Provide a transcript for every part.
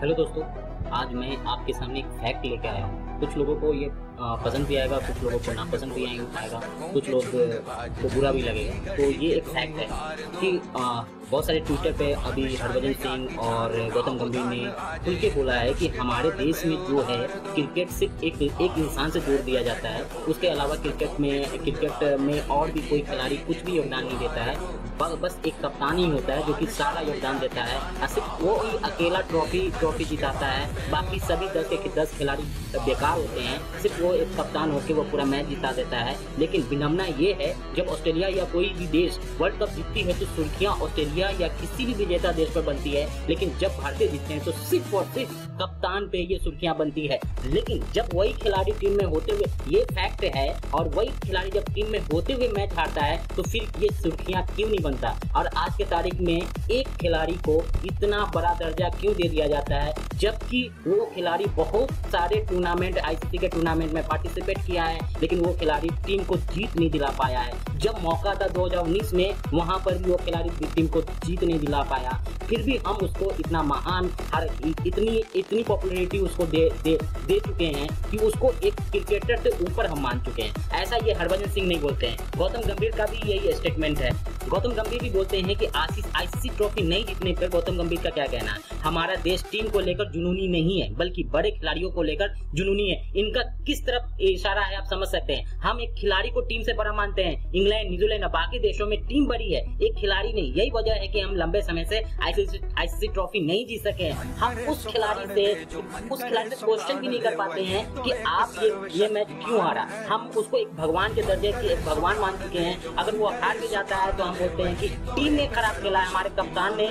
Hello दोस्तों, आज मैं आपके सामने एक फैक्ट लेके आया हूँ। कुछ लोगों को ये पसंद भी आएगा, कुछ लोगों को नापसंद भी आएगा, कुछ लोग को बुरा भी लगेगा। तो ये एक फैक्ट है कि बहुत सारे ट्विटर पे अभी हरभजन सिंह और गौतम गंभीर ने खुल के बोला है कि हमारे देश में जो है क्रिकेट से एक इंसान से जोड़ दिया जाता है। उसके अलावा क्रिकेट में और भी कोई खिलाड़ी कुछ भी योगदान नहीं देता है, बस एक कप्तान ही होता है जो कि सारा योगदान देता है। सिर्फ वो ही अकेला ट्रॉफी जिताता है, बाकी सभी 10 के 10 खिलाड़ी बेकार होते हैं। सिर्फ वो एक कप्तान होकर वो पूरा मैच जिता देता है। लेकिन विडम्बना ये है, जब ऑस्ट्रेलिया या कोई भी देश वर्ल्ड कप जीतती है तो सुर्खियाँ ऑस्ट्रेलिया या किसी भी विजेता देश पर बनती है, लेकिन जब भारतीय जीतते हैं तो सिर्फ और सिर्फ कप्तान पे ये सुर्खियाँ बनती है। लेकिन जब वही खिलाड़ी टीम में होते हुए, ये फैक्ट है, और वही खिलाड़ी जब टीम में होते हुए मैच हारता है तो फिर ये सुर्खियाँ क्यों नहीं बनता? और आज के तारीख में एक खिलाड़ी को इतना बड़ा दर्जा क्यों दे दिया जाता है, जबकि वो खिलाड़ी बहुत सारे टूर्नामेंट, आईसीसी के टूर्नामेंट में पार्टिसिपेट किया है, लेकिन वो खिलाड़ी टीम को जीत नहीं दिला पाया है। जब मौका था 2019 में, वहाँ पर भी वो खिलाड़ी टीम को जीत नहीं दिला पाया, फिर भी हम उसको इतना महान, इतनी पॉपुलैरिटी उसको दे चुके हैं कि उसको एक क्रिकेटर से ऊपर हम मान चुके हैं। ऐसा ये हरभजन सिंह नहीं बोलते हैं, गौतम गंभीर का भी यही स्टेटमेंट है। गौतम गंभीर भी बोलते हैं कि आईसीसी ट्रॉफी नहीं जीतने पर गौतम गंभीर का क्या कहना है। हमारा देश टीम को लेकर जुनूनी नहीं है, बल्कि बड़े खिलाड़ियों को लेकर जुनूनी है। इनका किस तरफ इशारा है आप समझ सकते हैं। हम एक खिलाड़ी को टीम से बड़ा मानते हैं। इंग्लैंड, न्यूजीलैंड, बाकी देशों में टीम बड़ी है, एक खिलाड़ी नहीं। यही वजह है कि हम लंबे समय से आईसीसी ट्रॉफी नहीं जीत सके। हम उस खिलाड़ी से क्वेश्चन भी नहीं कर पाते हैं कि आप ये मैच क्यों हारा। हम उसको एक भगवान के दर्जे की एक भगवान मान चुके हैं। अगर वो हार भी जाता है तो हम बोलते हैं कि टीम ने खराब खेला है, हमारे कप्तान ने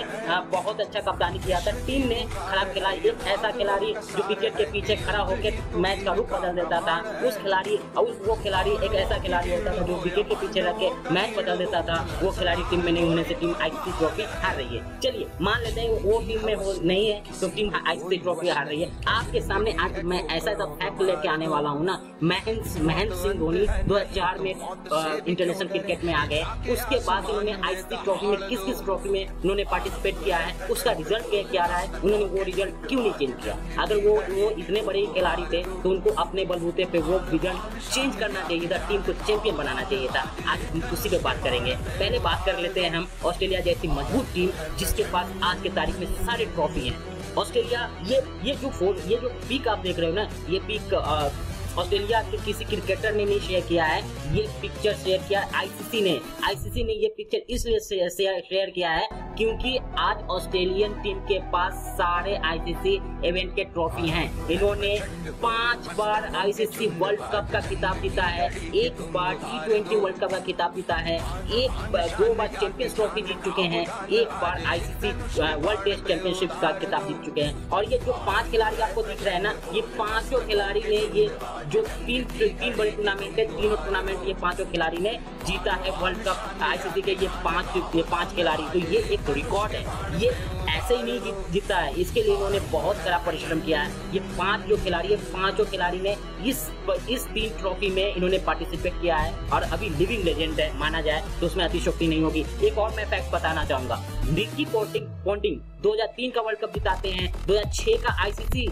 बहुत अच्छा कप्तानी किया था, टीम ने खराब खेला। एक ऐसा खिलाड़ी जो विकेट के पीछे खड़ा होकर मैच का रूप बदल देता था, वो खिलाड़ी एक ऐसा खिलाड़ी होता था जो विकेट के पीछे रख के मैच बदल देता था। वो खिलाड़ी टीम में नहीं होने से टीम आईसीसी ट्रॉफी हार रही है। चलिए मान लेते हैं वो टीम में नहीं है तो टीम आईसीसी ट्रॉफी हार रही है। आपके सामने आज मैं ऐसा फैक्ट लेके आने वाला हूँ ना, महेंद्र सिंह धोनी 2004 में इंटरनेशनल क्रिकेट में आ गए। उसके बाद उन्होंने आईसीसी ट्रॉफी में किस ट्रॉफी में उन्होंने पार्टिसिपेट किया है, उसका रिजल्ट क्या रहा है, उन्होंने वो रिजल्ट क्यों नहीं चेंज किया। अगर वो इतने बड़े खिलाड़ी थे तो उनको अपने बलबूते पे वो रिजल्ट चेंज करना चाहिए था, टीम को चैंपियन बनाना चाहिए था। आज हम उसी पे बात करेंगे। पहले बात कर लेते हैं हम ऑस्ट्रेलिया जैसी मजबूत टीम जिसके पास आज की तारीख में सारे ट्रॉफी हैं। ऑस्ट्रेलिया ये जो पीक आप देख रहे हो ना, ये पीक ऑस्ट्रेलिया के किसी क्रिकेटर ने नहीं शेयर किया है। ये पिक्चर शेयर किया आईसीसी ने ये पिक्चर इसलिए शेयर किया है क्योंकि आज ऑस्ट्रेलियन टीम के पास सारे आईसीसी इवेंट के ट्रॉफी हैं। इन्होंने 5 बार आईसीसी वर्ल्ड कप का खिताब जीता है, 1 बार T20 वर्ल्ड कप का खिताब जीता है, 2 बार चैंपियंस ट्रॉफी जीत चुके हैं, 1 बार आईसीसी वर्ल्ड टेस्ट चैंपियनशिप का खिताब जीत चुके हैं। और ये जो 5 खिलाड़ी आपको दिख रहे हैं ना, ये 5 खिलाड़ी ने ये जो तीन बड़े टूर्नामेंट है, तीनों टूर्नामेंट ये 5 खिलाड़ी ने जीता है वर्ल्ड कप आईसीसी के। ये पांच खिलाड़ी तो ये एक रिकॉर्ड है, ये ऐसे ही नहीं जीता है, इसके लिए उन्होंने बहुत सारा परिश्रम किया है। ये 5 खिलाड़ी ने इस 3 ट्रॉफी में इन्होंने पार्टिसिपेट किया है और अभी लिविंग लेजेंड है, माना जाए तो उसमें अतिशोक्ति नहीं होगी। एक और मैं फैक्ट बताना चाहूंगा, रिकी पोंटिंग 2003 का वर्ल्ड कप जिताते हैं, 2006 का आईसीसी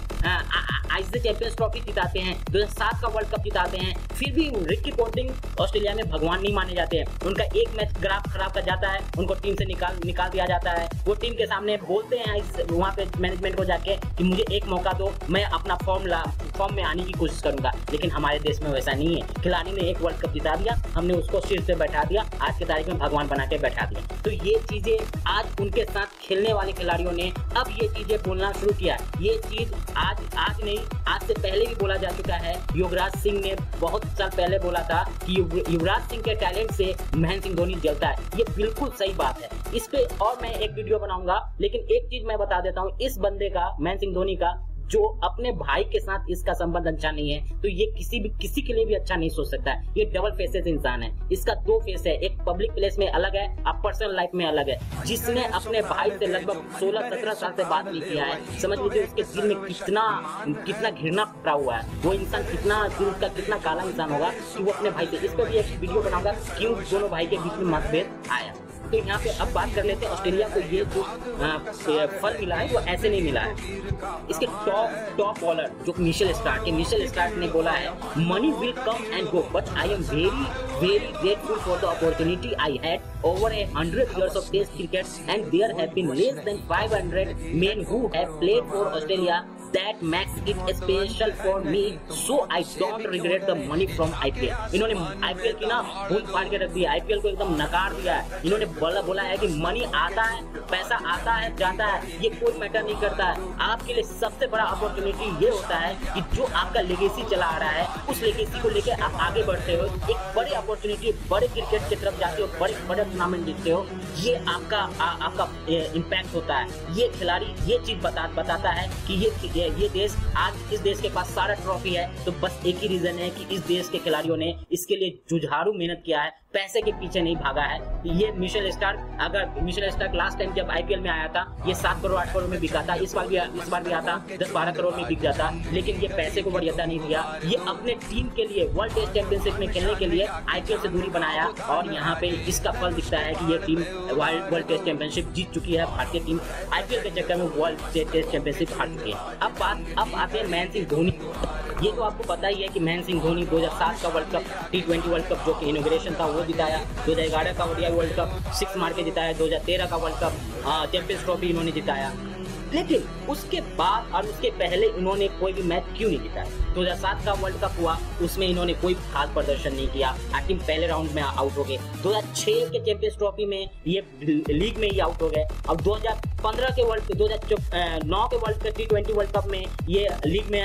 चैंपियंस ट्रॉफी जिताते हैं, 2007 का वर्ल्ड कप जिताते हैं, फिर भी रिकी पोंटिंग ऑस्ट्रेलिया में भगवान नहीं माने जाते हैं। उनका एक मैच खराब कर जाता है, उनको टीम से निकाल दिया जाता है। वो टीम के सामने बोलते हैं वहाँ पे मैनेजमेंट को जाके कि मुझे एक मौका दो, मैं अपना फॉर्म में आने की कोशिश करूंगा। लेकिन हमारे देश में वैसा नहीं है। खिलाड़ी ने एक वर्ल्ड कप जिता दिया, हमने उसको शीर्ष पे बैठा दिया, आज की तारीख में भगवान बना के बैठा दिया। तो ये चीजें आज उनके साथ खेलने वाले खिलाड़ियों ने अब ये चीजें बोलना शुरू किया। ये चीज आज नहीं, आज से पहले भी बोला जा चुका है। युवराज सिंह ने बहुत साल पहले बोला था कि युवराज सिंह के टैलेंट से महेंद्र सिंह धोनी जलता है। ये बिल्कुल सही बात है, इस पे और मैं एक वीडियो बनाऊंगा। लेकिन एक चीज मैं बता देता हूँ, इस बंदे का, महेंद्र सिंह धोनी का, जो अपने भाई के साथ इसका संबंध अच्छा नहीं है तो ये किसी के लिए भी अच्छा नहीं सोच सकता है। ये डबल फेसेस इंसान है, इसका 2 फेस है, एक पब्लिक प्लेस में अलग है और पर्सनल लाइफ में अलग है। जिसने अपने भाई से लगभग 16-17 साल से बात नहीं किया है, समझ लीजिए उसके दिल में कितना घृणा भरा हुआ है। वो इंसान कितना दिल का कितना काला इंसान होगा कि वो अपने भाई से, इस पर भी एक वीडियो बनाऊंगा क्यों दोनों भाई के बीच में मतभेद आया। तो यहाँ पे अब बात कर लेते हैं ऑस्ट्रेलिया को ये जो फल मिला है वो ऐसे नहीं मिला है। इसके टॉप बॉलर जो मिशेल स्टार्क है, मिशेल स्टार्क ने बोला है money will come and go but I am very grateful for the opportunity I had over 100 years of test cricket and there have been less than 500 men who have played for Australia that makes it special for me so I don't regret the money from IPL। इन्होंने IPL की ना भूल फाड़ के रख दिया, IPL को एकदम नकार दिया है। इन्होंने बोला है कि मनी आता है, पैसा आता है जाता है, ये कोई मैटर नहीं करता है। आपके लिए सबसे बड़ा अपॉर्चुनिटी ये होता है कि जो आपका लेगेसी चला आ रहा है उस लेगेसी को लेकर आप आगे बढ़ते हो, एक बड़ी अपॉर्चुनिटी, बड़े क्रिकेट की तरफ जाते हो, बड़े टूर्नामेंट जीतते हो। ये आपका इम्पैक्ट होता है। ये खिलाड़ी ये चीज बताता है कि ये देश, आज इस देश के पास सारा ट्रॉफी है तो बस एक ही रीजन है कि इस देश के खिलाड़ियों ने इसके लिए जुझारू मेहनत किया है, पैसे के पीछे नहीं भागा है। ये मिशेल स्टार्क लास्ट टाइम जब IPL में आया था ये 7 करोड़ 8 करोड़ में बिका था, इस बार भी आता 10-12 करोड़ में बिक जाता, लेकिन ये पैसे को वरीयता नहीं दिया। ये अपने टीम के लिए वर्ल्ड टेस्ट चैंपियनशिप में खेलने के लिए IPL से दूरी बनाया और यहाँ पे इसका फल दिखता है कि ये टीम वर्ल्ड टेस्ट चैंपियनशिप जीत चुकी है। भारतीय टीम IPL के चक्कर में वर्ल्ड टेस्ट चैंपियनशिप हार चुकी है। अब आते हैं महेंद्र सिंह धोनी। ये तो आपको पता ही है कि महेंद्र सिंह धोनी 2007 का World cup T20 world Cup जो कि इनोग्रेशन था वो जिताया, 2011 का ODI वर्ल्ड कप 6 मार के जिताया, 2013 का वर्ल्ड कप चैंपियंस ट्रॉफी इन्होंने जिताया, लेकिन उसके बाद और उसके पहले इन्होंने कोई भी मैच क्यों नहीं जीता। 2007 का वर्ल्ड कप हुआ उसमें इन्होंने कोई खास प्रदर्शन नहीं किया, टीम पहले राउंड में आउट हो गए। 2006 के चैंपियंस ट्रॉफी में ये लीग में ही आउट हो गए। अब 2015 के वर्ल्ड 2009 के World cup T20 world cup में ये लीग में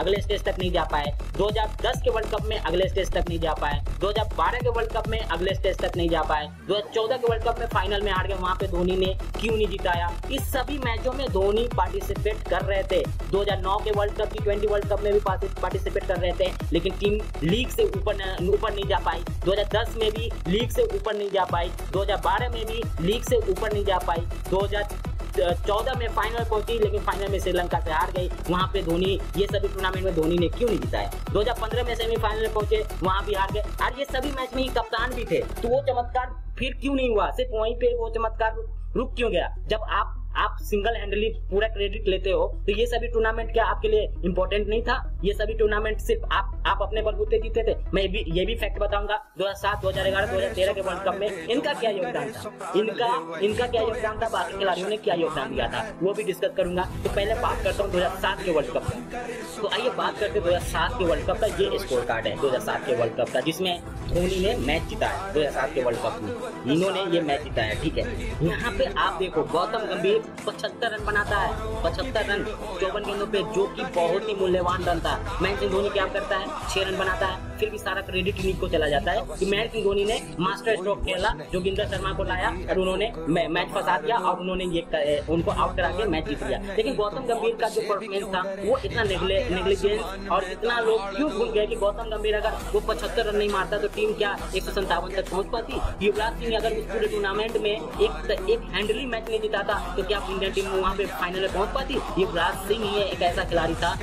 अगले स्टेज तक नहीं जा पाए, 2010 के वर्ल्ड कप में अगले स्टेज तक नहीं जा पाए, 2012 के वर्ल्ड कप में अगले स्टेज तक नहीं जा पाए, 2014 के वर्ल्ड कप में फाइनल में हार गए, वहाँ पे धोनी ने क्यों नहीं जिताया। इस सभी मैचों में धोनी पार्टिसिपेट कर रहे थे, 2009 के World cup T20 world cup में भी पार्टिसिपेट कर रहे थे लेकिन टीम लीग से ऊपर नहीं जा पाई, 2010 में भी लीग से ऊपर नहीं जा पाई, 2012 में भी लीग से ऊपर नहीं जा पाई, 2014 में फाइनल पहुंची लेकिन फाइनल में श्रीलंका से हार गई, वहां पे धोनी, ये सभी टूर्नामेंट में धोनी ने क्यों नहीं जिताया। 2015 में सेमीफाइनल में पहुंचे वहां भी हार गए, और ये सभी मैच में ही कप्तान भी थे तो वो चमत्कार फिर क्यों नहीं हुआ, सिर्फ वहीं पे वो चमत्कार रुक क्यों गया। जब आप सिंगल हैंडली पूरा क्रेडिट लेते हो तो ये सभी टूर्नामेंट क्या आपके लिए इम्पोर्टेंट नहीं था, ये सभी टूर्नामेंट सिर्फ आप अपने बलबूते जीते थे। मैं ये भी फैक्ट बताऊंगा 2007, 2011, 2013 के वर्ल्ड कप में इनका क्या योगदान था, इनका क्या योगदान था, बाकी खिलाड़ियों ने क्या योगदान दिया था वो भी डिस्कस करूंगा। तो पहले बात करता हूँ 2007 के वर्ल्ड कप का। तो आइए बात करते 2007 के वर्ल्ड कप का। ये स्कोर कार्ड है 2007 के वर्ल्ड कप का जिसमें धोनी ने मैच जीता है। 2007 के वर्ल्ड कप में इन्होंने ये मैच जीता है, ठीक है। यहाँ पे आप देखो गौतम गंभीर 75 रन बनाता है, 75 रन 54 गेंदों पे, जो कि बहुत ही मूल्यवान रन था। महेंद्र सिंह धोनी क्या करता है, 6 रन बनाता है, फिर भी सारा क्रेडिट इन्हीं को चला जाता है कि महेंद्र सिंह धोनी ने मास्टर स्ट्रोक खेला, जोगिंदर शर्मा को लाया और उन्होंने मैच फंसा दिया और उन्होंने ये उनको आउट करा के मैच जीत लिया। लेकिन गौतम गंभीर का जो परफॉर्मेंस था वो इतना नेग्लिजेंस और इतना लोग क्यों भूल गए कि गौतम गंभीर अगर वो 75 रन नहीं मारता तो टीम क्या 157 तक पहुँच पाती। युवराज सिंह अगर उस पूरे टूर्नामेंट में एक हैंडली मैच नहीं जिताता तो क्या इंडियन टीम वहाँ पे फाइनल में पहुँच पाती। युवराज सिंह ही एक ऐसा खिलाड़ी था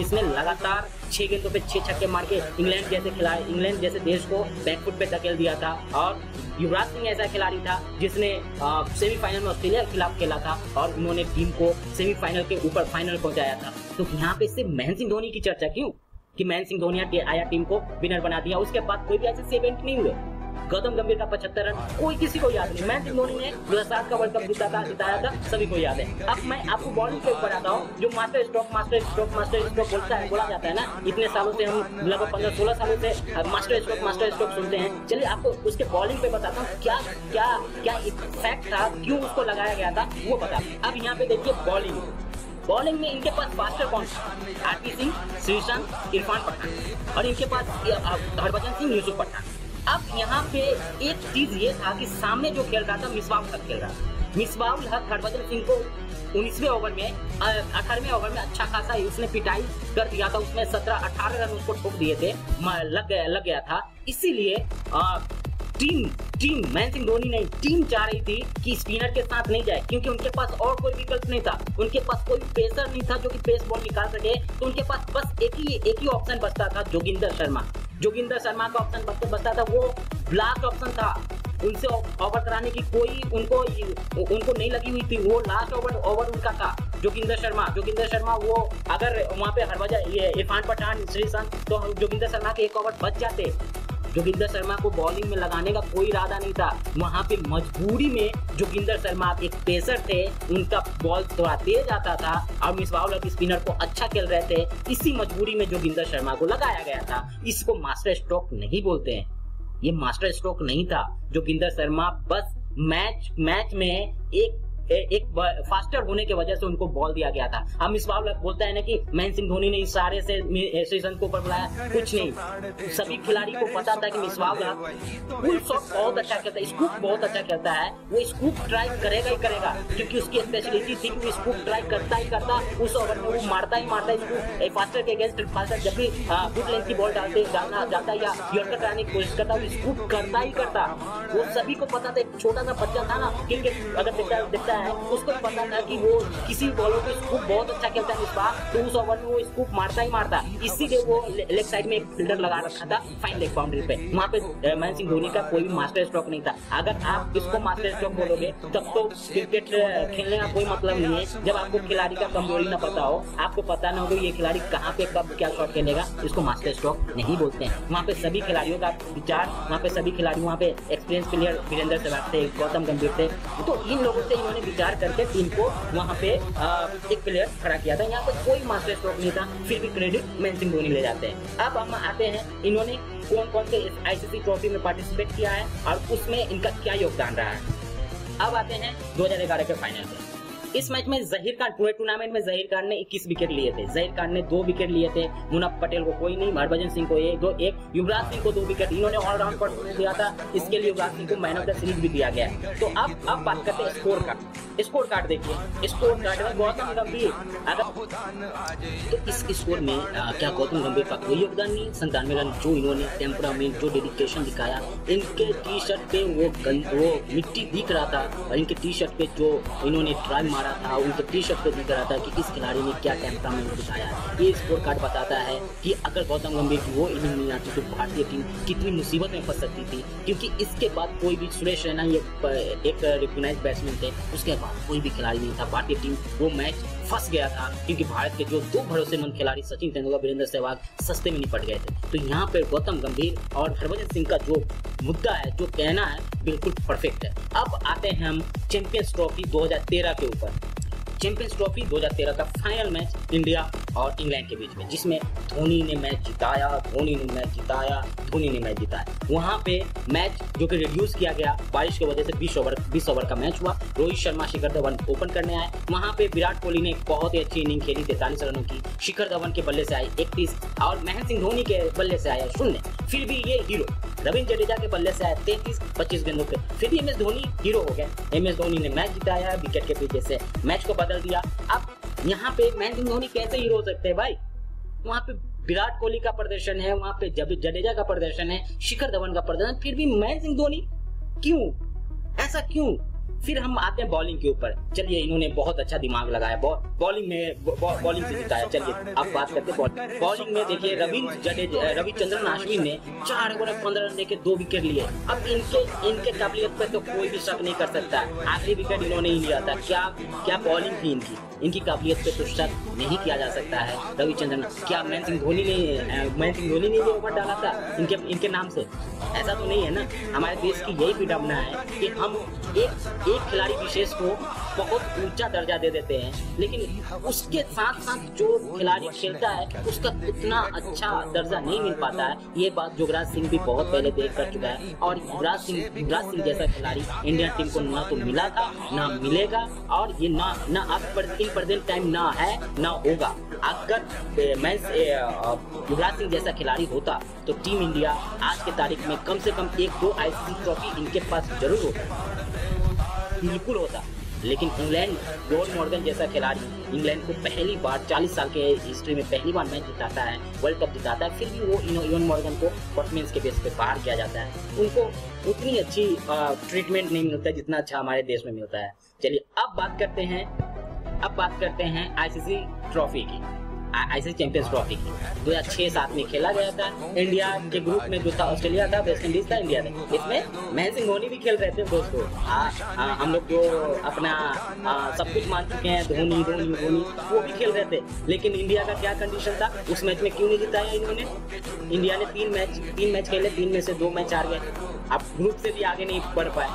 जिसने लगातार 6 गेंदों पे 6 छक्के मार के इंग्लैंड जैसे देश को बैकफुट पे धकेल दिया था। और युवराज सिंह ऐसा खिलाड़ी था जिसने सेमीफाइनल में ऑस्ट्रेलिया के खिलाफ खेला था और उन्होंने टीम को सेमीफाइनल के ऊपर फाइनल पहुंचाया था। तो यहाँ पे सिर्फ महेंद्र सिंह धोनी की चर्चा क्यों कि महेंद्र सिंह धोनी आया, टीम को विनर बना दिया, उसके बाद कोई भी ऐसे इवेंट नहीं हुए। गौतम गंभीर का 75 रन कोई किसी को याद नहीं। महेंद्र सिंह धोनी ने 2007 का वर्ल्ड कप जिताया था सभी को याद है। अब मैं आपको बॉलिंग के ऊपर आता हूँ जो मास्टर स्ट्रोक बोला जाता है ना, इतने सालों से हम लगभग 15-16 सालों से मास्टर स्ट्रोक सुनते हैं। चलिए आपको उसके बॉलिंग पे बताता हूँ क्या क्या क्या फैक्ट था, क्यों उसको लगाया गया था वो बताता। अब यहाँ पे देखिए बॉलिंग में इनके पास फास्टर कौन था, आरपी सिंह, श्रीसंत, इरफान पठान और इनके पास हरभजन सिंह, यूसुफ पठान। अब यहाँ पे एक चीज ये था कि सामने जो खेल रहा था मिसबाह-उल-हक खेल रहा था। मिसबाह-उल-हक हरभजन सिंह को 19वें ओवर में 18वें ओवर में अच्छा खासा उसने पिटाई कर दिया था, उसमें 17-18 रन उसको ठोक दिए थे, लग गया था। इसीलिए टीम महेंद्र सिंह धोनी नहीं, टीम चाह रही थी कि स्पिनर के साथ नहीं जाए क्योंकि उनके पास और कोई विकल्प नहीं था, उनके पास कोई पेसर नहीं था जो कि पेस बॉल निकाल सके। तो उनके पास बस एक ही ऑप्शन बचता था, जोगिंदर शर्मा का ऑप्शन बचता था, वो लास्ट ऑप्शन था। उनसे ओवर कराने की कोई उनको नहीं लगी हुई थी। वो लास्ट ओवर उनका था जोगिंदर शर्मा। वो अगर वहाँ पे हरभजन, ये इरफान पठान, श्रीसंत, तो जोगिंदर शर्मा के एक ओवर बच जाते। जोगिंदर शर्मा को बॉलिंग में लगाने का कोई इरादा नहीं था। वहाँ पे मजबूरी में जोगिंदर शर्मा एक पेसर थे, उनका बॉल थोड़ा तेज आता था और मिसबाह-उल-हक स्पिनर को अच्छा खेल रहे थे। इसी मजबूरी में जोगिंदर शर्मा को लगाया गया था। इसको मास्टर स्ट्रोक नहीं बोलते हैं, ये मास्टर स्ट्रोक नहीं था। जोगिंदर शर्मा बस मैच में एक फास्टर होने के वजह से उनको बॉल दिया गया था। अब मिसबाह-उल-हक बोलता है ना कि महेंद्र सिंह धोनी ने इशारे से श्रीसंत को ऊपर बुलाया, कुछ नहीं। सभी खिलाड़ी को पता था कि मिसबाह-उल-हक फुल शॉट बहुत अच्छा खेलता है, स्कूप बहुत अच्छा खेलता है, वो स्कूप ट्राई करेगा ही करेगा, क्योंकि उसकी स्पेशलिटी थी कि स्कूप ट्राई करता। उस ओवर में वो मारता ही स्कूप फास्टर के अगेंस्ट। फास्टर जब भी गुड लेंथ की बॉल डालता या यॉर्कर कराने की कोशिश करता, वो स्कूप करता। वो सभी को पता था, एक छोटा सा बच्चा था ना, क्रिकेट अगर देखता है उसको पता था कि वो किसी बॉलर को स्कूप बहुत अच्छा खेलता है इस बार, तो उस ओवर में वो स्कूप मारता। इसीलिए वो लेग साइड में एक फील्डर लगा रखा था फाइन लेग बाउंड्री पे। वहाँ पे महेंद्र सिंह धोनी का कोई भी मास्टर स्ट्रोक नहीं था। अगर आप इसको मास्टर स्ट्रोक बोलोगे तब तो क्रिकेट खेलने का कोई मतलब नहीं है। जब आपको खिलाड़ी का कमजोरी ना पता हो, आपको पता ना हो ये खिलाड़ी कहाँ पे कब क्या शॉट खेलेगा, इसको मास्टर स्ट्रोक नहीं बोलते हैं। वहाँ पे सभी खिलाड़ियों का विचार, वहाँ पे सभी खिलाड़ी, वहाँ पे एक्सपीरियंस प्लेयर वीरेंद्र सहवाग थे, गौतम गंभीर थे, तो इन लोगों से इन्होंने विचार करके टीम को वहाँ पे एक प्लेयर खड़ा किया था। यहाँ पर कोई मास्टर स्ट्रोक नहीं था, फिर भी क्रेडिट महेंद्र सिंह धोनी ले जाते हैं। अब हम आते हैं इन्होंने कौन कौन से आईसीसी ट्रॉफी में पार्टिसिपेट किया है और उसमें इनका क्या योगदान रहा है। अब आते हैं 2011 के फाइनल में। इस मैच में जहीर खान, पूरे टूर्नामेंट में जहीर खान ने 21 विकेट लिए थे। जहीर खान ने 2 विकेट लिए थे, मुनाफ पटेल को कोई नहीं, हरभजन सिंह को एक, युवराज सिंह को 2 विकेट। इन्होंने ऑलराउंड परफॉर्मेंस दिया था, इसके लिए युवराज सिंह को मैन ऑफ द सीरीज भी दिया गया। तो अब बात करते हैं स्कोर कार्ड। स्कोर कार्ड देखिए, स्कोर कार्ड में गौतम गंभीर, तो इस स्कोर में क्या गौतम गंभीर का कोई योगदान नहीं? 97 रन जो इन्होंने टेम्परामेंट, जो डेडिकेशन दिखाया, इनके टी शर्ट पे वो मिट्टी दिख रहा था और इनके टी शर्ट पे जो इन्होंने ट्राई था, उनके टी शर्ट पे दिख रहा था कि इस खिलाड़ी ने क्या टेम्परामेंट दिखाया। ये स्कोर कार्ड बताता है कि अगर गौतम गंभीर की वो इनिंग नहीं आती तो भारतीय टीम कितनी मुसीबत में फंस सकती थी, क्योंकि इसके बाद कोई भी, सुरेश रैना एक रिकॉग्नाइज बैट्समैन थे, उसके बाद कोई भी खिलाड़ी नहीं था। भारतीय टीम वो मैच फंस गया था, क्योंकि भारत के जो 2 भरोसेमंद खिलाड़ी सचिन तेंदुलकर, वीरेंद्र सहवाग, सस्ते में निपट गए थे। तो यहाँ पर गौतम गंभीर और हरभजन सिंह का जो मुद्दा है, जो कहना है, बिल्कुल परफेक्ट है। अब आते हैं हम चैंपियंस ट्रॉफी 2013 के ऊपर। चैंपियंस ट्रॉफी 2013 का फाइनल मैच इंडिया और इंग्लैंड के बीच में, जिसमें धोनी ने मैच जिताया। वहाँ पे मैच जो कि रिड्यूस किया गया बारिश की वजह से 20 ओवर का मैच हुआ। रोहित शर्मा, शिखर धवन ओपन करने आए। वहाँ पे विराट कोहली ने बहुत ही अच्छी इनिंग खेली 43 रनों की। शिखर धवन के बल्ले से आए 31 और महेंद्र सिंह धोनी के बल्ले से आया 0। फिर भी ये हीरो रविंद्र जडेजा के बल्ले से आए 33, 25 गेंदों पे। फिर एम एस धोनी हीरो हो गए। MS धोनी ने मैच जिताया, विकेट के पीछे से मैच को बदल दिया। अब यहाँ पे महेंद्र धोनी कैसे हीरो हो सकते हैं भाई? वहाँ पे विराट कोहली का प्रदर्शन है, वहाँ पे जडेजा का प्रदर्शन है, शिखर धवन का प्रदर्शन, फिर भी महेंद्र सिंह धोनी क्यों? ऐसा क्यों? फिर हम आते हैं बॉलिंग के ऊपर। चलिए, इन्होंने बहुत अच्छा दिमाग लगाया, बॉलिंग से जिताया। चलिए अब बात करते हैं बॉलिंग में। देखिए रविचंद्रन अश्विन ने 4 ओवर में 15 रन देके 2 विकेट लिए। अब इनके काबिलियत पर तो कोई भी शक नहीं कर सकता। आखिरी विकेट इन्होंने ही लिया था। क्या बॉलिंग थी इनकी काबिलियत पे तो शक नहीं किया जा सकता है। रविचंद्रन, क्या महेंद्र सिंह धोनी ने ये ओवर डाला था इनके नाम से? ऐसा तो नहीं है ना। हमारे देश की यही विडम्बना है कि हम एक खिलाड़ी विशेष को बहुत ऊंचा दर्जा दे देते हैं, लेकिन उसके साथ साथ जो खिलाड़ी खेलता है उसका उतना अच्छा दर्जा नहीं मिल पाता है। ये बात युवराज सिंह भी बहुत पहले देख कर चुका है, और युवराज सिंह जैसा खिलाड़ी इंडियन टीम को ना तो मिला था, ना मिलेगा, और ये ना इन प्रेजेंट टाइम ना है, ना होगा। अगर मैं युवराज सिंह जैसा खिलाड़ी होता तो टीम इंडिया आज की तारीख में कम से कम 1-2 ICC ट्रॉफी इनके पास जरूर होता, बिल्कुल होता। लेकिन इंग्लैंड, एओन मॉर्गन जैसा खिलाड़ी इंग्लैंड को पहली बार 40 साल के हिस्ट्री में पहली बार मैच जिताता है, वर्ल्ड कप जिताता है, फिर भी वो एओन मॉर्गन को परफॉर्मेंस के बेस पे बाहर किया जाता है। उनको उतनी अच्छी ट्रीटमेंट नहीं मिलता जितना अच्छा हमारे देश में मिलता है। चलिए अब बात करते हैं आईसीसी ट्रॉफी की। आईसीसी चैंपियंस ट्रॉफी 2006-7 में खेला गया था। इंडिया के ग्रुप में जो था ऑस्ट्रेलिया था, वेस्ट इंडीज था, इंडिया था। इसमें महेंद्र सिंह धोनी भी खेल रहे थे दोस्तों। हम लोग जो अपना सब कुछ मान चुके हैं धोनी धोनी धोनी वो भी खेल रहे थे, लेकिन इंडिया का क्या कंडीशन था उस मैच में, क्यों नहीं जिताया इन्होंने। इंडिया ने तीन मैच खेले, 3 में से 2 मैच हार गए। आप ग्रुप से भी आगे नहीं बढ़ पाए।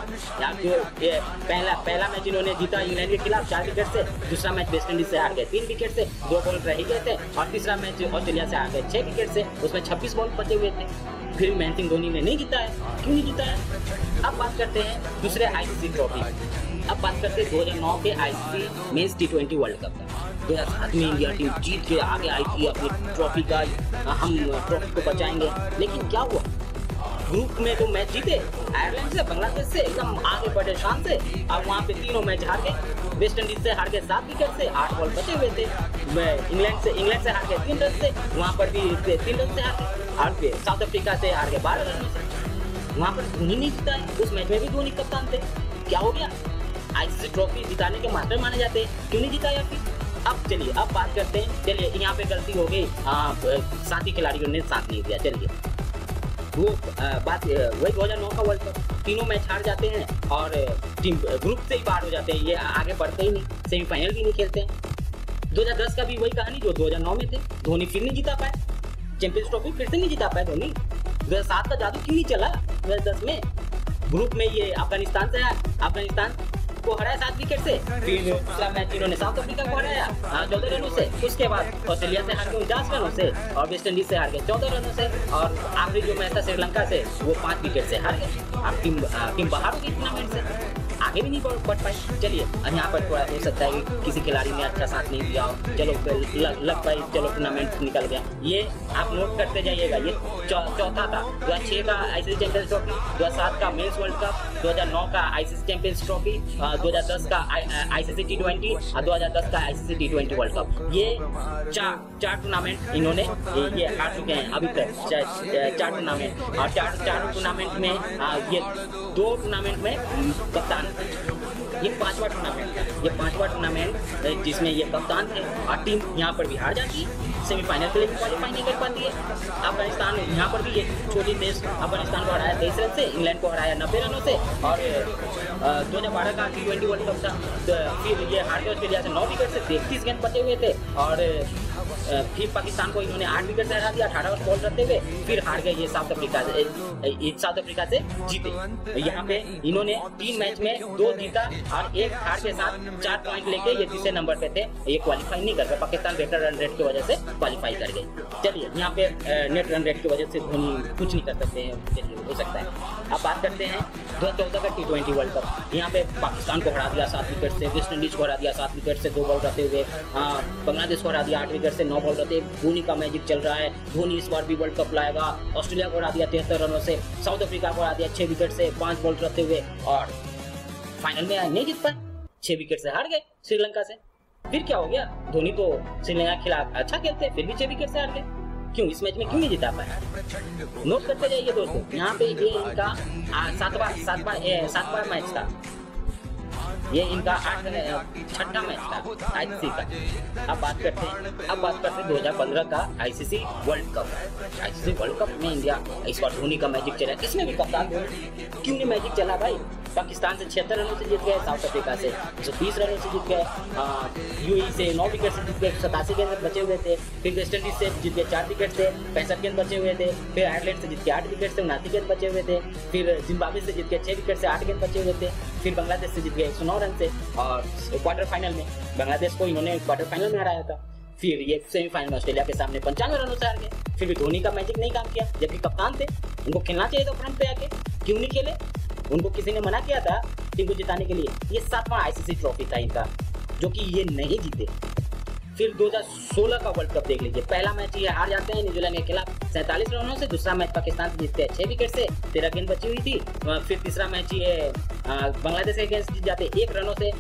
जो पहला मैच इन्होंने जीता इंग्लैंड के खिलाफ 4 विकेट से, दूसरा मैच वेस्ट इंडीज से हार गए 3 विकेट से, 2 बॉल रह गए थे, और तीसरा मैच ऑस्ट्रेलिया से हार गए 6 विकेट से, उसमें 26 बॉल बचे हुए थे। फिर महेंद्र सिंह धोनी ने नहीं जीता है, क्यों नहीं जीता है। अब बात करते हैं दूसरे आईसीसी ट्रॉफी। अब बात करते हैं 2009 के ICC mains T20 world Cup का। 2007 में इंडिया टीम जीत के आगे आई थी अपनी ट्रॉफी का, हम ट्रॉफी को बचाएंगे, लेकिन क्या हुआ। ग्रुप में तो मैच जीते आयरलैंड से, बांग्लादेश से, एकदम आगे बढ़े शान से, और वहाँ पे 3 मैच हार गए। वेस्ट इंडीज से हार गए 7 विकेट से, 8 बॉल बचे हुए थे। इंग्लैंड से हार गए 3 रन से, वहाँ पर भी 3 रन से हार गए। साउथ अफ्रीका से हार गए 12 रन से, वहाँ पर धोनी नहीं जीता है। उस मैच में भी धोनी कप्तान थे, क्या हो गया। आईसीसी ट्रॉफी जिताने के मास्टर माने जाते हैं, क्यों नहीं जिताया फिर। अब चलिए अब बात करते हैं, चलिए यहाँ पे गलती हो गई, साथी खिलाड़ियों ने साथ नहीं दिया। चलिए वो बात वही 2009 का वर्ल्ड कप, 3 मैच हार जाते हैं और टीम ग्रुप से ही बाहर हो जाते हैं। ये आगे बढ़ते ही नहीं, सेमीफाइनल भी नहीं खेलते हैं। 2010 का भी वही कहानी जो 2009 में थे, धोनी फिर नहीं जीता पाए चैंपियंस ट्रॉफी, फिर से नहीं जीता पाए धोनी। 2007 का जादू क्यों नहीं चला 2010 में। ग्रुप में ये अफगानिस्तान से आया, अफगानिस्तान को हराया 7 विकेट से, फिर दूसरा मैच इन्होंने साउथ अफ्रीका को हराया 14 रनों से, उसके बाद ऑस्ट्रेलिया से हार गए 49 रनों से, और वेस्ट इंडीज से हार गए 14 रनों से, और आखिरी जो मैच था श्रीलंका से वो 5 विकेट से हार गए। अब टीम बाहर हो गई टूर्नामेंट से, आगे भी नहीं बढ़ पाई। चलिए यहाँ पर थोड़ा हो सकता है कि किसी खिलाड़ी ने अच्छा साथ नहीं दिया, चलो लग पाई, चलो टूर्नामेंट निकल गया। ये आप नोट करते जाइएगा। ये चौथा था 2006 का आईसीसी चैंपियंस ट्रॉफी, 2007 का मेंस वर्ल्ड कप, 2009 का आईसीसी चैंपियंस ट्रॉफी, 2010 का आईसीसी T20 और 2010 का आईसीसी T20 वर्ल्ड कप। ये चार टूर्नामेंट इन्होंने ये हार चुके हैं अभी तक, चार टूर्नामेंट, और चार टूर्नामेंट में ये 2 टूर्नामेंट में कप्तान। ये 5वां टूर्नामेंट है, ये 5वां टूर्नामेंट जिसमें ये कप्तान थे, और टीम यहाँ पर भी हार जाती है, सेमीफाइनल के लिए क्वालिफाई नहीं कर पाती है। अफगानिस्तान यहाँ पर भी ये छोटी देश अफगानिस्तान को हराया 23 रन से, इंग्लैंड को हराया 90 रनों से, और 2012 का T20 वर्ल्ड कप था, फिर ये हार गए ऑस्ट्रेलिया से 9 विकेट से, 31 गेंद बचे हुए थे, और फिर पाकिस्तान को इन्होंने 8 विकेट से हरा दिया, 18 बॉल रहते हुए, फिर हार गए ये साउथ अफ्रीका से जीते। यहाँ पे इन्होंने 3 मैच में 2 जीता और 1 हार के साथ 4 पॉइंट लेके ये तीसरे नंबर पे थे। ये क्वालिफाई नहीं कर गए, पाकिस्तान बेटर रन रेट की वजह से क्वालिफाई कर गए। चलिए यहाँ पे नेट रन रेट की वजह से धोनी कुछ नहीं कर सकते हैं, हो सकता है। अब बात करते हैं 2014 का T20 वर्ल्ड कप। यहाँ पे पाकिस्तान को हरा दिया 7 विकेट से, वेस्ट इंडीज को हरा दिया 7 विकेट से, 2 बॉल रहते हुए, बांग्लादेश को हरा दिया 8 विकेट से, 9 बॉल रहते। धोनी का मैजिक चल रहा है, धोनी इस बार भी वर्ल्ड कप लाएगा। ऑस्ट्रेलिया को हरा दिया 73 रनों से, साउथ अफ्रीका को हरा दिया 6 विकेट से, 5 बॉल रहते हुए, और फाइनल में नहीं जीत पाए, 6 विकेट से हार गए श्रीलंका से। फिर क्या हो गया, धोनी तो श्रीलंका के खिलाफ अच्छा खेलते, फिर भी 6 विकेट से हार गए, क्यों इस मैच में क्यों नहीं जीता पाया। नोट करते जाइए दोस्तों। यहाँ पे ये इनका 7वां मैच था, ये इनका 6ठा मैच था आईसीसी का। अब बात करते हैं 2015 का ICC world cup. ICC world cup में इंडिया इस बार धोनी का मैजिक चला, इसमें भी कप्तान धोनी, क्यों नहीं मैजिक चला भाई। पाकिस्तान से 76 रनों से जीत गए, साउथ अफ्रीका से 120 रनों से जीत गए, यूएई से 9 विकेट से जीत गए, 87 गेंद बचे हुए थे, फिर वेस्ट इंडीज से जीत गए 4 विकेट से, 65 गेंद बचे हुए थे, फिर आयरलैंड से जीत के 8 विकेट से, 79 गेंद बचे हुए थे, फिर जिम्बाब्वे से जीत के 6 विकेट से, 8 गेंद बचे हुए थे, फिर बांग्लादेश से जीत गए 109 रन से, और क्वार्टर फाइनल में बांग्लादेश को इन्होंने क्वार्टर फाइनल में हराया था, फिर ये सेमीफाइनल ऑस्ट्रेलिया के सामने 95 रनों से हार गए। फिर भी धोनी का मैजिक नहीं काम किया, जबकि कप्तान थे, उनको खेलना चाहिए था फ्रंट पे आके, क्यों नहीं खेले। उनको किसी ने मना किया था टीम को जिताने के लिए। ये 7वां आईसीसी ट्रॉफी था इनका, जो कि ये नहीं जीते। फिर 2016 का वर्ल्ड कप देख लीजिए। पहला मैच ये हार जाते हैं न्यूजीलैंड के खिलाफ 47 रनों से, दूसरा मैच पाकिस्तान से जीतते हैं 6 विकेट से, 13 गेंद बची हुई थी, फिर तीसरा मैच ये बांग्लादेश के खिलाफ जीत जाते 1 रनों से,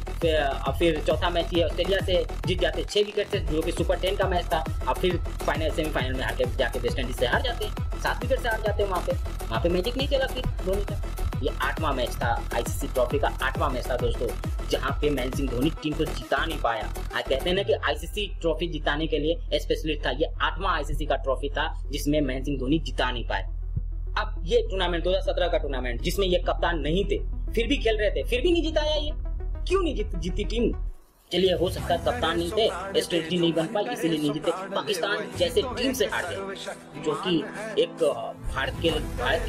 फिर चौथा मैच ये ऑस्ट्रेलिया से जीत जाते 6 विकेट से, जो कि सुपर 10 का मैच था, और फिर फाइनल सेमीफाइनल में आके जाके वेस्ट इंडीज से हार जाते हैं, 7 विकेट से हार जाते हैं। वहाँ पे मैजिक नहीं चला फिर धोनी का। ये 8वां मैच था आईसीसी ट्रॉफी का, 8वां मैच था दोस्तों। जहां पे महेंद्र सिंह धोनी टीम को जिता नहीं पाया। कहते हैं ना कि आईसीसी ट्रॉफी जिताने के लिए स्पेशलिस्ट था, ये 8वां आईसीसी का ट्रॉफी था जिसमें महेंद्र सिंह धोनी जिता नहीं पाए। अब ये टूर्नामेंट 2017 का टूर्नामेंट जिसमें ये कप्तान नहीं थे, फिर भी खेल रहे थे, फिर भी नहीं जिताया, ये क्यों नहीं जीती टीम? चलिए हो सकता है कप्तान नहीं थे, स्ट्रेटजी नहीं बन पाई, इसीलिए नहीं जीते। पाकिस्तान जैसे टीम से हार गए, जो कि एक भारत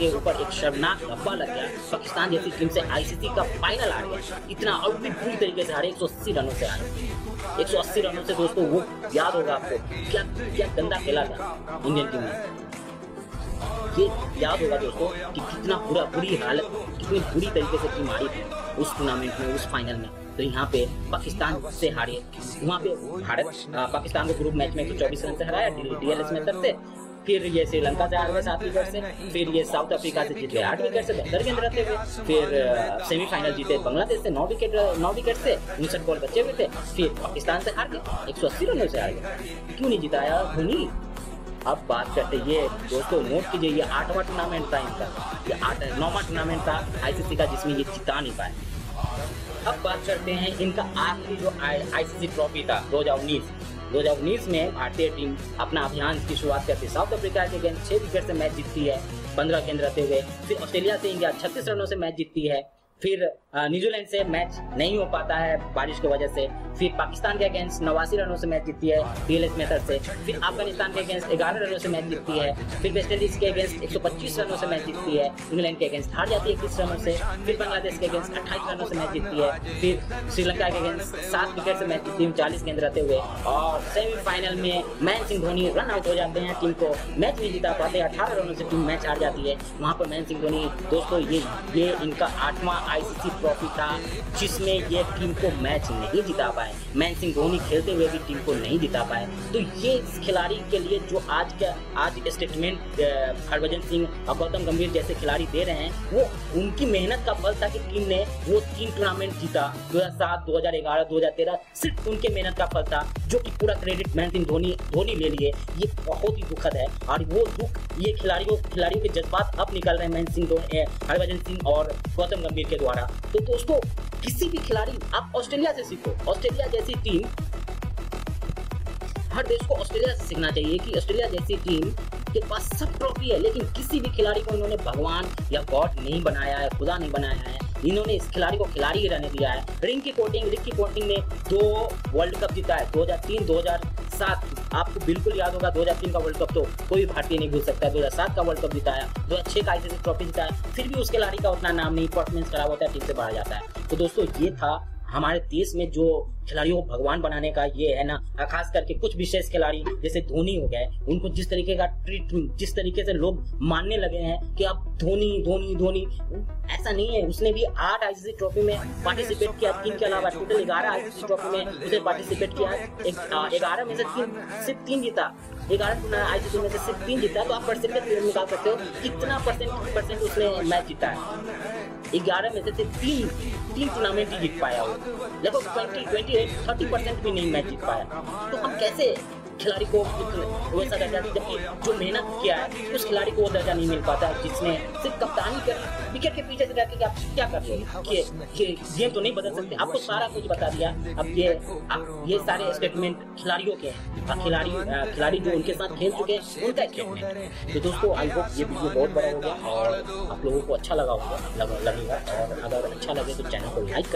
के ऊपर एक शर्मनाक धब्बा लग गया। पाकिस्तान जैसी टीम से आईसीसी का फाइनल हार गया, इतना और भी बुरी तरीके से हारे, 180 रनों से हारे। 180 रनों से दोस्तों वो याद होगा आपको, क्या गंदा खेला था इंडियन टीम ने। ये याद होगा दोस्तों कि कितना बुरी हालत, कितनी बुरी तरीके से टीम हारी थी उस टूर्नामेंट में, उस फाइनल में। तो यहाँ पे पाकिस्तान से हारे, वहाँ पे भारत पाकिस्तान को ग्रुप मैच में 124 रन से हराया डीएलएस मेथड से, फिर ये श्रीलंका से हार गए 7 विकेट से, फिर ये साउथ अफ्रीका से जीते 8 विकेट से 72 गेंद रहते हुए, फिर सेमीफाइनल जीते बांग्लादेश से 9 विकेट से, 59 बॉल बचे हुए थे, फिर पाकिस्तान से हार गए 180 रनों से हार गए। क्यों नहीं जिताया धोनी? अब बात करते ये दोस्तों, नोट कीजिए, ये 8वां टूर्नामेंट था इनका, ये 9वां टूर्नामेंट था आईसीसी का जिसमें ये जिता नहीं पाए। अब बात करते हैं इनका आखिरी जो आईसीसी ट्रॉफी था 2019 में भारतीय टीम अपना अभियान की शुरुआत करती है। साउथ अफ्रीका के अगेंस्ट 6 विकेट से मैच जीतती है 15 गेंद रहते हुए, फिर ऑस्ट्रेलिया से इंडिया 36 रनों से मैच जीतती है, फिर न्यूजीलैंड से मैच नहीं हो पाता है बारिश की वजह से, फिर पाकिस्तान के अगेंस्ट 89 रनों से मैच जीतती है डीएलएस मेथड से, फिर अफगानिस्तान के अगेंस्ट 11 रनों से मैच जीतती है, फिर वेस्ट इंडीज के अगेंस्ट 125 रनों से मैच जीतती है, इंग्लैंड के अगेंस्ट हार जाती है 21 रनों से, फिर बांग्लादेश के अगेंस्ट 28 रनों से मैच जीतती है, फिर श्रीलंका के अगेंस्ट 7 विकेट से मैच जीतती है 40 गेंद रहते हुए, और सेमीफाइनल में महेंद्र सिंह धोनी रन आउट हो जाते हैं, टीम को मैच नहीं जीता पाते, 18 रनों से टीम मैच हार जाती है। वहाँ पर महेंद्र सिंह धोनी दोस्तों, ये इनका 8वां आईसीसी ट्रॉफी था जिसमें ये टीम को मैच नहीं जिता पाए, महेंद्र सिंह धोनी खेलते हुए भी टीम को नहीं जिता पाए। तो ये खिलाड़ी के लिए जो आज स्टेटमेंट हरभजन सिंह और गौतम गंभीर जैसे खिलाड़ी दे रहे हैं, वो उनकी मेहनत का फल था कि टीम ने वो 3 टूर्नामेंट जीता, 2007, 2011, 2013, सिर्फ उनके मेहनत का फल था, जो कि पूरा क्रेडिट महेंद्र सिंह धोनी ले लिए। ये बहुत ही दुखद है, और वो दुख ये खिलाड़ियों के जज्बात अब निकल रहे हैं महेंद्र सिंह धोनी, हरभजन सिंह और गौतम गंभीर के द्वारा। तो दोस्तों, किसी भी खिलाड़ी, आप ऑस्ट्रेलिया से सीखो, ऑस्ट्रेलिया जैसी टीम, हर देश को ऑस्ट्रेलिया से सीखना चाहिए कि ऑस्ट्रेलिया जैसी टीम के पास सब ट्रॉफी है, लेकिन किसी भी खिलाड़ी को इन्होंने भगवान या गॉड नहीं बनाया है, खुदा नहीं बनाया है, इन्होंने इस खिलाड़ी को खिलाड़ी ही रहने दिया है। रिकी पोंटिंग ने 2 वर्ल्ड कप जीता है, 2003, 2007। आपको बिल्कुल याद होगा 2003 का वर्ल्ड कप तो कोई भारतीय नहीं भूल सकता, 2007 का वर्ल्ड कप जिताया, 2006 का आईसीसी ट्रॉफी जिताया, फिर भी उस खिलाड़ी का उतना नाम नहीं, परफॉर्मेंस खराब होता है, टीम से बाहर जाता है। तो दोस्तों, ये था हमारे देश में जो खिलाड़ियों को भगवान बनाने का ये है ना, खास करके कुछ विशेष खिलाड़ी जैसे धोनी हो गए, उनको जिस तरीके का ट्रीटमेंट, जिस तरीके से लोग मानने लगे हैं कि अब धोनी, ऐसा नहीं है। उसने भी 8 आईसीसी ट्रॉफी में पार्टिसिपेट किया, 3 के अलावा टोटल 11 आईसीसी ट्रॉफी में उसने पार्टिसिपेट किया, 11 में से सिर्फ 3 जीता, 11 आईसीसी में से सिर्फ 3 जीता। तो आप परसेंटेज निकाल सकते हो कितना परसेंट उसने मैच जीता है, 11 में से सिर्फ 3 टूर्नामेंट ही जीत पाया हो, लगभग 30% भी नहीं मैच जीत पाया। तो हम कैसे खिलाड़ी को वैसा दर्जा, जबकि जो मेहनत किया है उस खिलाड़ी को वो दर्जा नहीं मिल पाता जिसने सिर्फ कप्तानी कर, विकेट के पीछे से जाके आप क्या कर रहे हो? गेम तो नहीं बदल सकते, आपको सारा कुछ बता दिया। अब ये सारे स्टेटमेंट खिलाड़ियों के हैं, और खिलाड़ी जो उनके साथ खेल चुके हैं उनका स्टेटमेंट है। तो दोस्तों, आई होप ये वीडियो बहुत बड़ा होगा और आप लोगों को अच्छा लगेगा, और अगर अच्छा लगे तो चैनल को लाइक